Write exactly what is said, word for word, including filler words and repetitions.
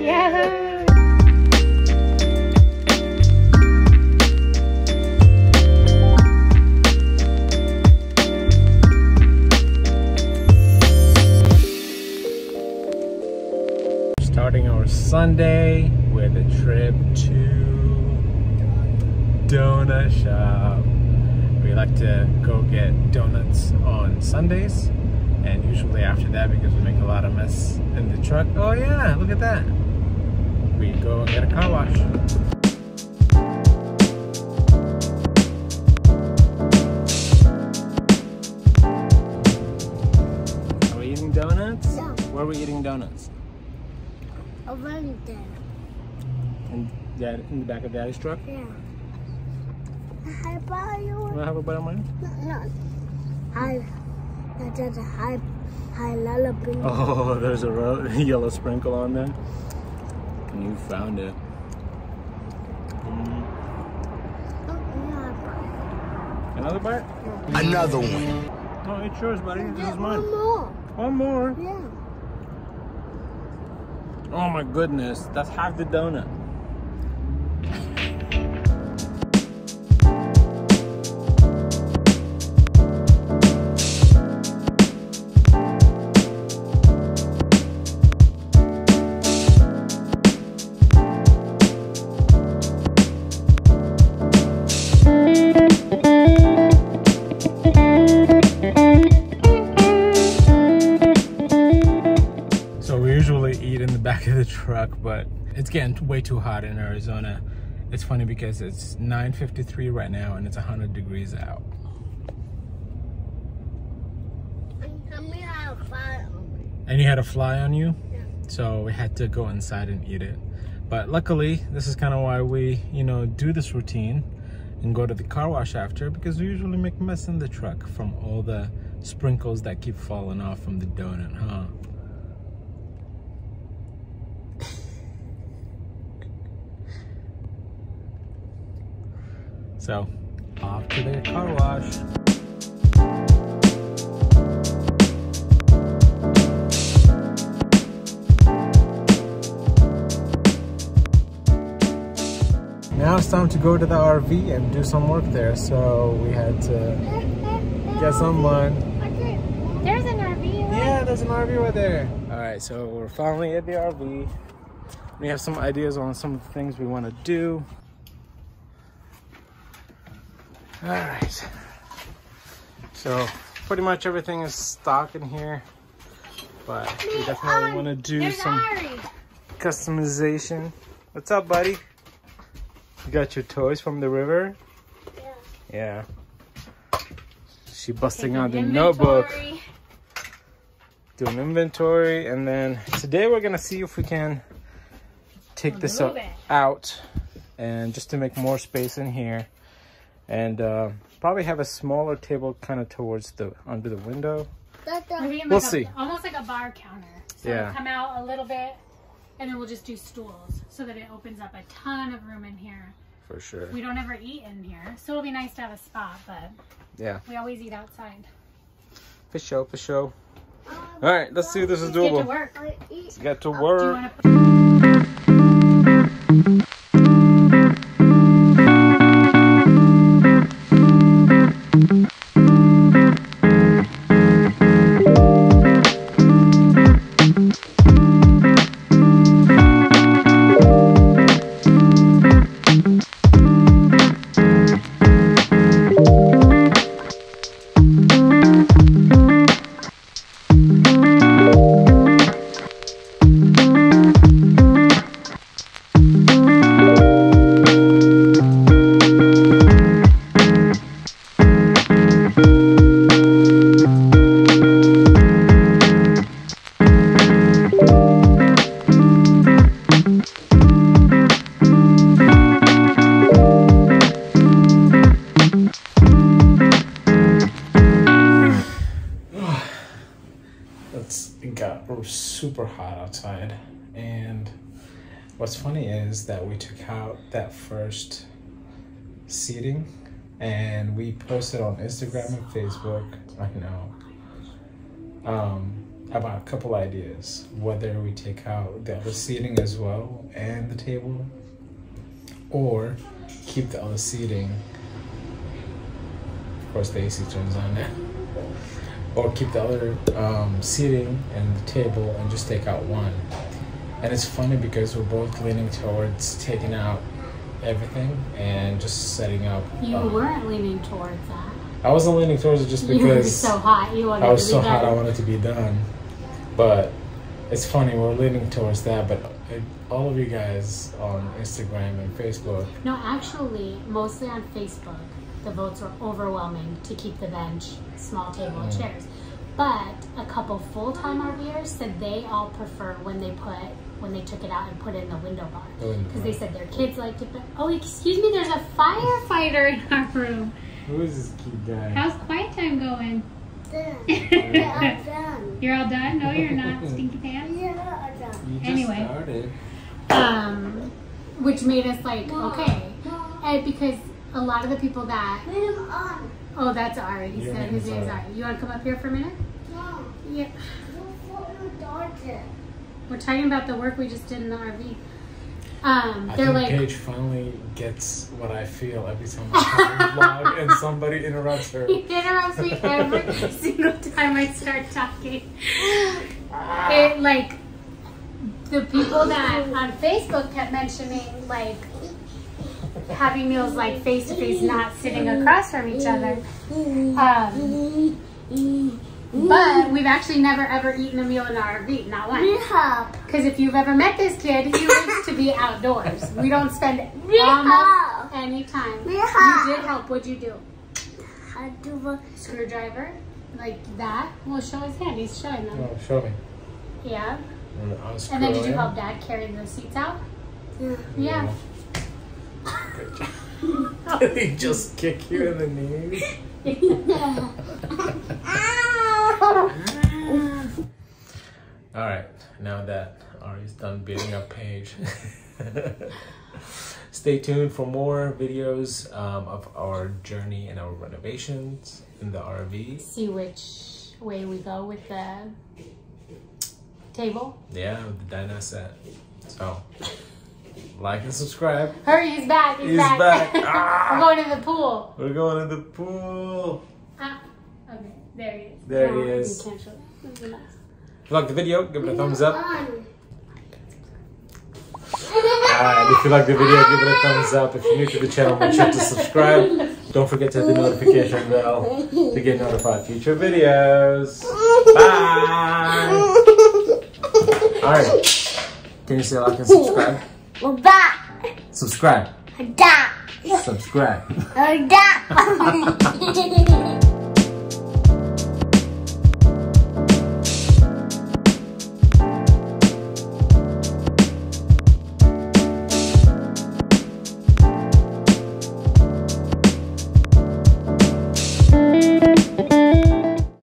Yahoo! Starting our Sunday with a trip to Donut Shop. We like to go get donuts on Sundays, and usually after that, because we make a lot of mess in the truck. Oh yeah, look at that. We go and get a car wash. Are we eating donuts? Yeah. Where are we eating donuts? Around there. And Dad, in the back of Daddy's truck? Yeah. How about you? You want to have a bite of mine? No, no. I, that's a high, high lullaby. Oh, there's a yellow sprinkle on there. And you found it. Mm. Oh, another bite? Yeah. Another one. Oh, it's yours, buddy. This is mine. One more. One more? Yeah. Oh my goodness, that's half the donut. Truck, but it's getting way too hot in Arizona. It's funny because it's nine fifty-three right now and it's one hundred degrees out. And you had a fly on you? Yeah. So we had to go inside and eat it. But luckily, this is kind of why we, you know, do this routine and go to the car wash after, because we usually make a mess in the truck from all the sprinkles that keep falling off from the donut, huh? So, off to the car wash. Now it's time to go to the R V and do some work there. So we had to get someone. There's an R V, right? Yeah, there's an R V right there. All right, so we're finally at the R V. We have some ideas on some of the things we want to do. All right, so pretty much everything is stock in here, but we definitely um, want to do some Ari. customization. What's up, buddy? You got your toys from the river? Yeah. Yeah. She busting out the inventory. notebook. Doing inventory, and then today we're going to see if we can take this up, out and just to make more space in here. And uh, probably have a smaller table kind of towards the under the window. Maybe we'll like see. A, almost like a bar counter. So yeah. We'll come out a little bit, and then we'll just do stools so that it opens up a ton of room in here. For sure. We don't ever eat in here, so it'll be nice to have a spot. But yeah, we always eat outside. For sure, for sure. Um, All right, let's well, see if this is doable. Get to work. Let's get to work. Oh, super hot outside, and what's funny is that we took out that first seating and we posted on Instagram and Facebook. I know. Um, about a couple ideas, whether we take out the other seating as well and the table, or keep the other seating. Of course, the A C turns on now. Or keep the other um, seating and the table and just take out one. And it's funny because we're both leaning towards taking out everything and just setting up. You um, weren't leaning towards that. I wasn't leaning towards it just because you were so hot. You wanted I was to be so done. hot. I wanted to be done. But it's funny, we're leaning towards that. But it, all of you guys on Instagram and Facebook. No, actually, mostly on Facebook, the votes were overwhelming to keep the bench, small table, mm. chairs. But a couple full-time RVers said they all prefer when they put when they took it out and put it in the window bar, because they said their kids liked it. But oh, excuse me, there's a firefighter in our room. Who is this cute guy? How's quiet time going? Done. I'm done. You're all done? No, you're not, stinky pants. Yeah, I'm done. You just anyway, started. Um, which made us like no, okay, no. And because a lot of the people that. Oh, that's Ari. He Your said his name's Ari. You want to come up here for a minute? No. Yeah. We're talking about the work we just did in the R V. Um, I they're think like. Paige finally gets what I feel every time I vlog and somebody interrupts her. He interrupts me every single time I start talking. It like the people that on Facebook kept mentioning like. Having meals like face to face, not sitting across from each other. Um, but we've actually never ever eaten a meal in an R V, not once. Because if you've ever met this kid, he lives to be outdoors. We don't spend almost any time. You did help. What'd you do? Screwdriver, like that. Well, show his hand. He's showing them. Oh, show me. Yeah. And then did you help Dad carry those seats out? Yeah. Yeah. Did he just kick you in the knees? Alright, now that Ari's done beating up Paige, stay tuned for more videos um, of our journey and our renovations in the R V. See which way we go with the table. Yeah, with the dinette set. So... like and subscribe. Hurry, he's back. He's, he's back. back. Ah, we're going to the pool. We're going to the pool. Ah, okay. There he is. There no, he is. Can't show it. If you like the video, give it a thumbs up. Alright, if you like the video, give it a thumbs up. If you're new to the channel, make sure to subscribe. Don't forget to hit the notification bell to get notified of future videos. Bye. Alright. Can you say like and subscribe? We're back. Subscribe. Subscribe. Subscribe.